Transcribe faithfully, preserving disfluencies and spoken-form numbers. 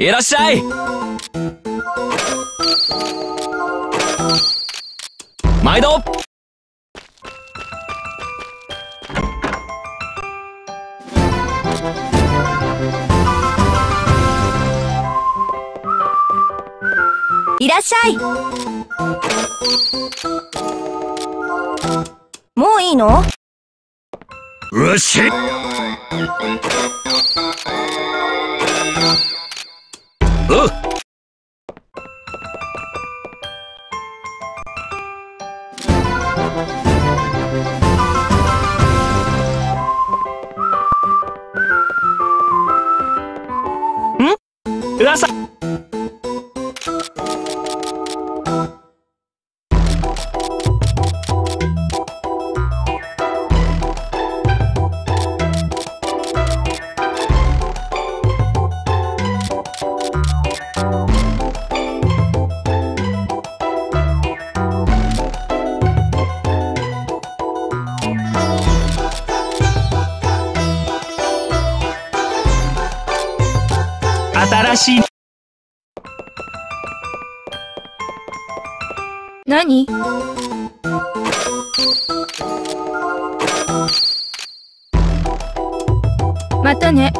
いらっしゃい。毎度。いらっしゃい。もういいの？うし。う。ん？うらさ。何？またね。